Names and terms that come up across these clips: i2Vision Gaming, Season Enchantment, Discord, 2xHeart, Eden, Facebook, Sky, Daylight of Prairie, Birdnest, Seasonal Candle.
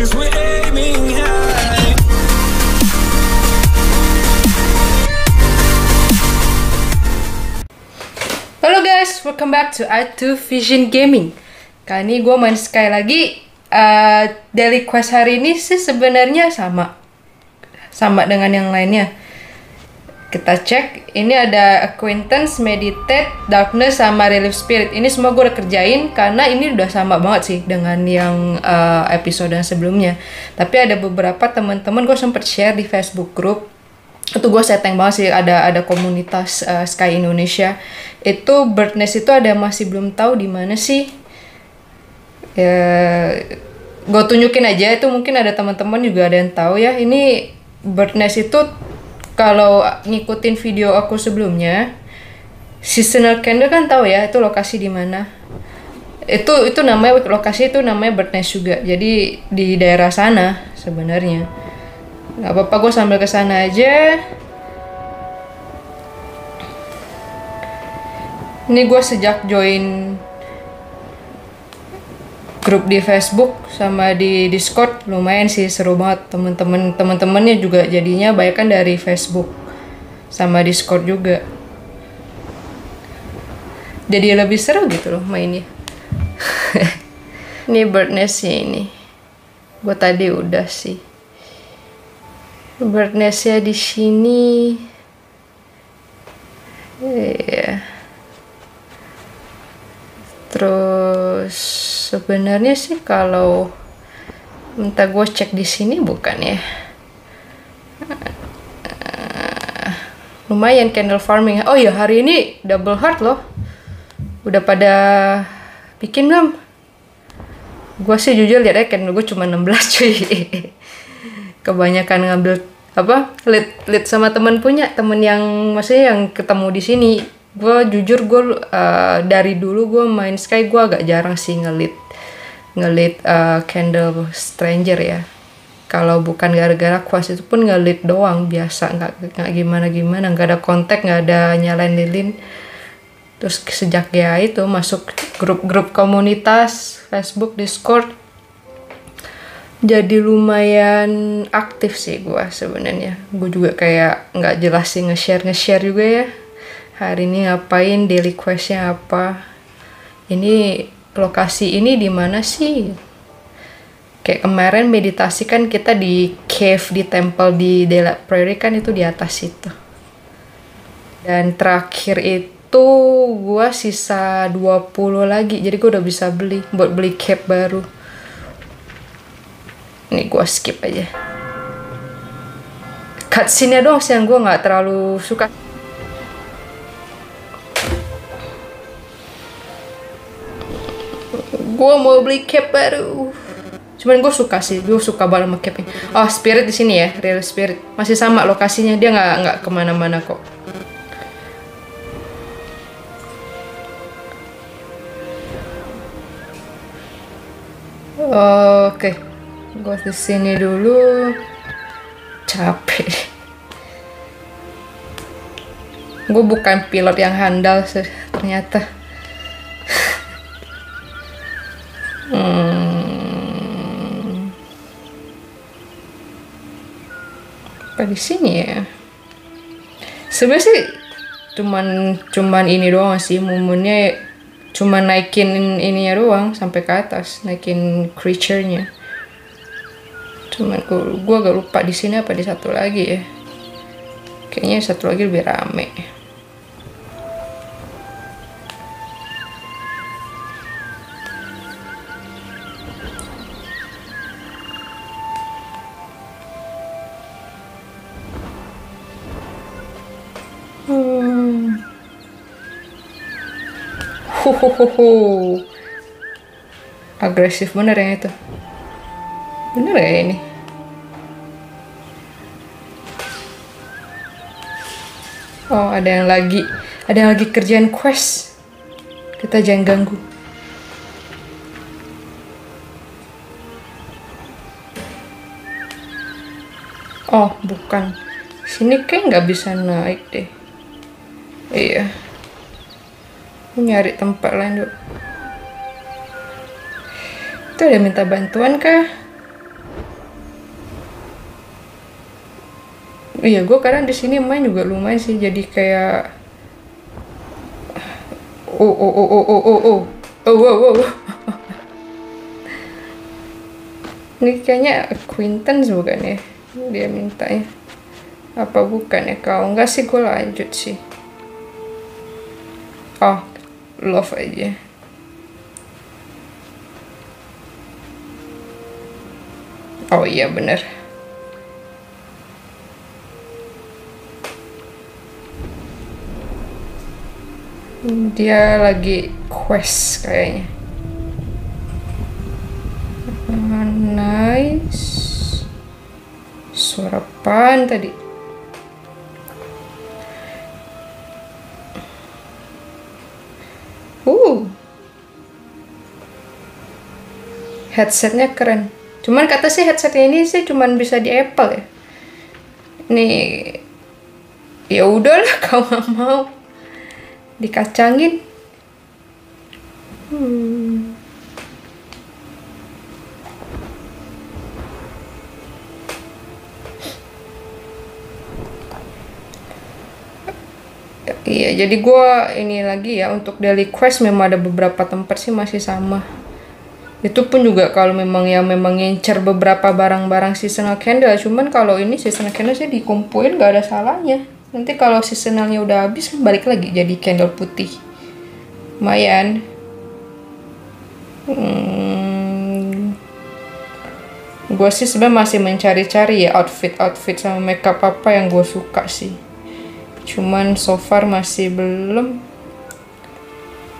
'cause we're aiming high. Halo guys, welcome back to i2Vision Gaming. Kali ini gue main Sky lagi. Daily quest hari ini sih sebenarnya sama dengan yang lainnya. Kita cek, ini ada acquaintance, meditate, darkness, sama relief spirit. Ini semua gue udah kerjain karena ini udah sama banget sih dengan yang episode yang sebelumnya. Tapi ada beberapa teman-teman gue sempet share di Facebook group. Itu gue setting banget sih, ada komunitas Sky Indonesia. Itu Birdnest itu ada masih belum tahu di mana sih. Gue tunjukin aja, itu mungkin ada teman-teman juga ada yang tahu ya. Ini Birdnest itu kalau ngikutin video aku sebelumnya, Seasonal Candle kan tahu ya, itu lokasi di mana. Itu namanya lokasi, itu namanya Birdnest juga. Jadi di daerah sana sebenarnya. Gak apa-apa, gue sambil ke sana aja. Ini gue sejak join grup di Facebook sama di Discord lumayan sih, seru banget. Temen-temennya juga jadinya banyak kan dari Facebook sama Discord juga, jadi lebih seru gitu loh mainnya. Ini Birdnest ya, ini gue tadi udah sih Birdnest ya di sini ya. Terus sebenarnya sih kalau minta gue cek di sini bukan ya. Lumayan candle farming. Oh iya, hari ini double heart loh. Udah pada bikin belum? Gue sih jujur lihat ya, candle gue cuma 16 cuy. Kebanyakan ngambil apa? Lead sama temen yang maksudnya yang ketemu di sini. Gue jujur, gue dari dulu gue main Sky, gue agak jarang sih ngelit candle stranger ya. Kalau bukan gara-gara quest itu pun ngelit doang biasa, nggak gimana-gimana, nggak ada kontak, nggak ada nyalain lilin. Terus sejak ya itu masuk grup-grup komunitas Facebook, Discord, jadi lumayan aktif sih gue sebenarnya. Gue juga kayak nggak jelas sih nge-share juga ya. Hari ini ngapain, daily quest-nya apa, ini lokasi ini di mana sih. Kayak kemarin meditasi kan kita di cave, di temple di Dela Prairie kan, itu di atas itu. Dan terakhir itu gua sisa 20 lagi, jadi gua udah bisa buat beli cape baru. Ini gua skip aja cutscene-nya doang sih yang gua nggak terlalu suka. Gue mau beli cap baru, cuman gue suka sih, gue suka banget sama capnya. Oh, spirit di sini ya, real spirit masih sama lokasinya, dia nggak kemana-mana kok. Oke, gue di sini dulu. Capek. Gue bukan pilot yang handal ternyata. Apa di sini ya? Sebenarnya sih cuman ini doang sih momennya, cuman naikin ininya doang sampai ke atas, naikin creature-nya. Cuman gue agak lupa di sini apa di satu lagi ya. Kayaknya satu lagi lebih rame. Agresif bener yang itu. Bener ya ini. Oh, ada yang lagi kerjaan quest. Kita jangan ganggu. Oh, bukan. Sini kayak nggak bisa naik deh. Iya. Nyari tempat lain dulu. Itu ada minta bantuan kah? Iya, gue kadang di sini main juga lumayan sih, jadi kayak oh. Ini kayaknya acquaintance bukan ya? Dia mintanya apa bukan ya? Kalau enggak sih gue lanjut sih. Oh, love aja. Oh iya bener. Dia lagi quest kayaknya. Nice. Suara apaan tadi? Headsetnya keren. Cuman kata sih headset ini sih cuman bisa di Apple ya. Ini ya udahlah kalau nggak mau dikacangin. Iya, jadi gue ini lagi ya untuk daily quest memang ada beberapa tempat sih masih sama. Itu pun juga kalau memang ngincer beberapa barang-barang seasonal candle. Cuman kalau ini seasonal candle sih dikumpulin gak ada salahnya. Nanti kalau seasonalnya udah habis, balik lagi jadi candle putih. Lumayan. Gue sih sebenarnya masih mencari-cari ya outfit sama makeup apa yang gue suka sih. Cuman so far masih belum.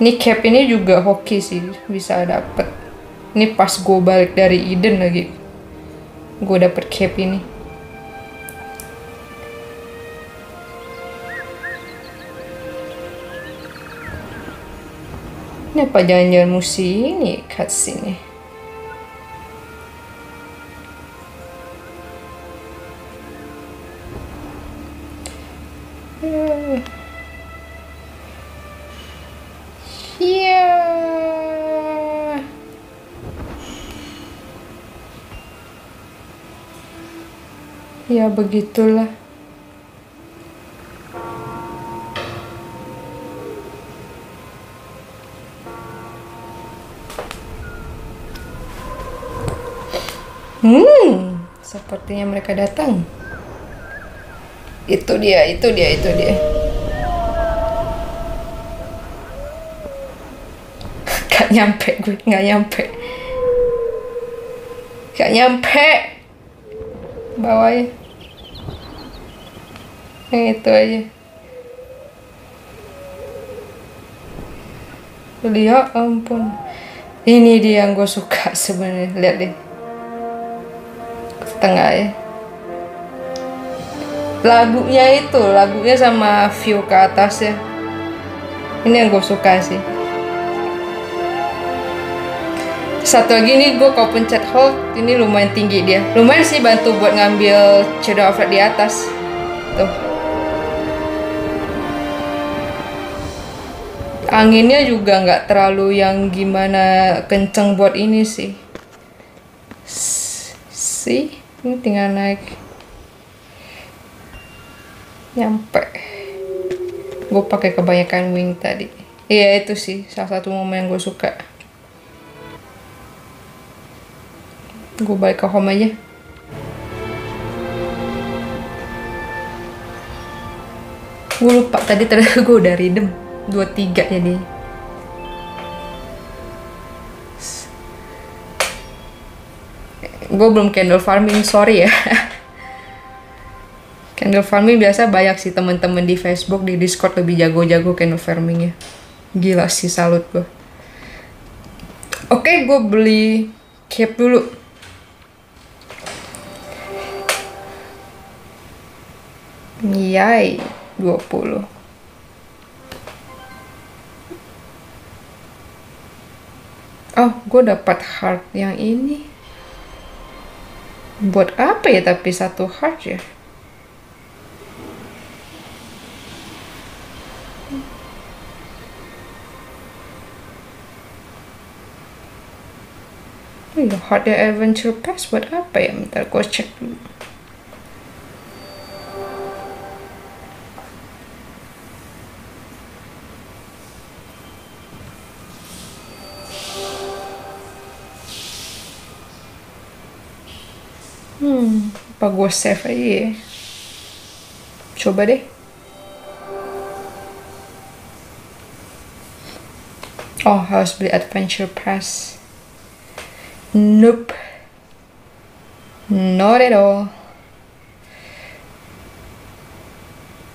Ini cap ini juga hoki sih, bisa dapet. Ini pas gue balik dari Eden lagi, gue dapet cap ini. Ini apa jangan-jangan musim ini cutscene-nya? Ya begitulah. Sepertinya mereka datang. Itu dia. Gak nyampe. Bawahnya. Yang itu aja. Lihat, ampun. Ini dia yang gue suka sebenarnya. Lihat deh. Tengah ya, lagunya sama view ke atas ya, ini yang gue suka sih. Satu lagi nih, gue kalau pencet hold ini lumayan tinggi, dia lumayan sih bantu buat ngambil shadow effect di atas tuh. Anginnya juga nggak terlalu yang gimana kenceng buat ini sih. Ini tinggal naik nyampe. Gue pakai kebanyakan wing tadi. Iya itu sih salah satu momen yang gue suka. Gue balik ke home aja. Gue lupa tadi ternyata gue udah redeem 23 jadi. Gue belum candle farming, sorry ya. Candle farming biasa banyak sih temen-temen di Facebook, di Discord lebih jago-jago candle farmingnya. Gila sih, salut gue. Oke, gue beli cap dulu. Yay, 20. Oh, gue dapat heart yang ini. Buat apa ya tapi satu heart ya? Heart Adventure Pass buat apa ya? Bentar gue cek dulu. Apa gue save aja ya? Coba deh. Oh, harus beli Adventure Pass. Nope. Not at all.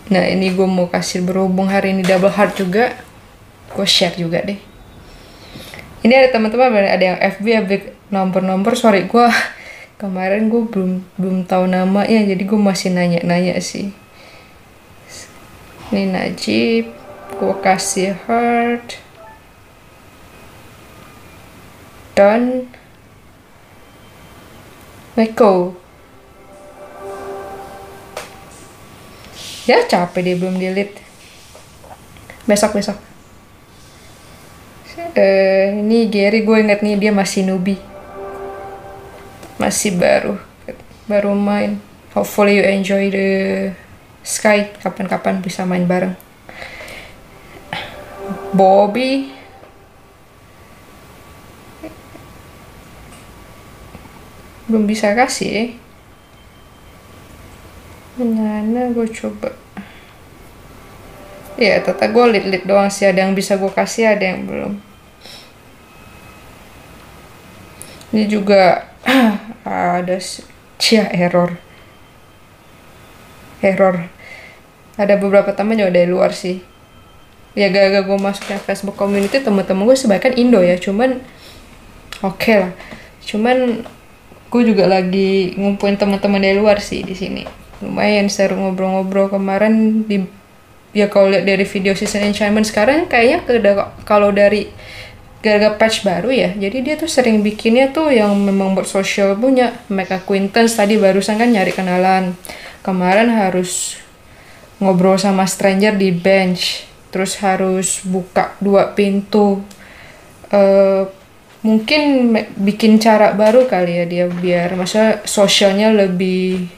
Nah, ini gue mau kasih berhubung hari ini double heart juga. Gue share juga deh. Ini ada teman-teman, ada yang FB nomor-nomor. Sorry, gue kemarin gue belum tahu namanya, jadi gue masih nanya-nanya sih. Ini Najib, gue kasih heart. Done. Michael. Ya capek dia belum delete. Besok. Ini Gary, gue inget nih dia masih newbie. Masih baru main. Hopefully you enjoy the Sky. Kapan-kapan bisa main bareng. Bobby. Belum bisa kasih. Mana gue coba. Ya, tata gue lead doang sih. Ada yang bisa gue kasih, ada yang belum. Ini juga ada cia error. Ada beberapa teman juga dari luar sih. Ya gara-gara gue masuknya Facebook community, temen-temen gue sebaiknya Indo ya. Cuman oke lah. Cuman gue juga lagi ngumpulin teman-teman dari luar sih di sini. Lumayan seru ngobrol-ngobrol kemarin di, ya kalau lihat dari video Season Enchantment sekarang kayaknya kalau dari gara-gara patch baru ya. Jadi dia tuh sering bikinnya tuh yang memang buat social punya, make acquaintance. Tadi barusan kan nyari kenalan. Kemarin harus ngobrol sama stranger di bench, terus harus buka 2 pintu. Mungkin bikin cara baru kali ya dia, biar maksudnya sosialnya lebih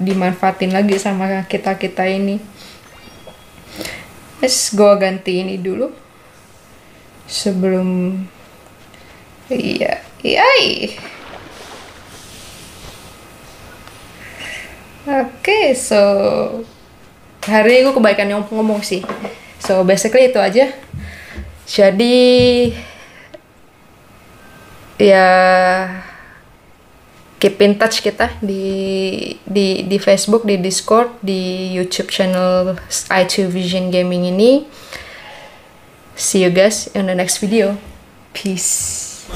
dimanfaatin lagi sama kita ini. Terus gue ganti ini dulu sebelum iya. Oke, so hari ini gue kebaikan ngomong sih. So basically itu aja. Jadi ya keep in touch kita di Facebook, di Discord, di YouTube channel i2Vision Gaming ini. See you guys in the next video. Peace.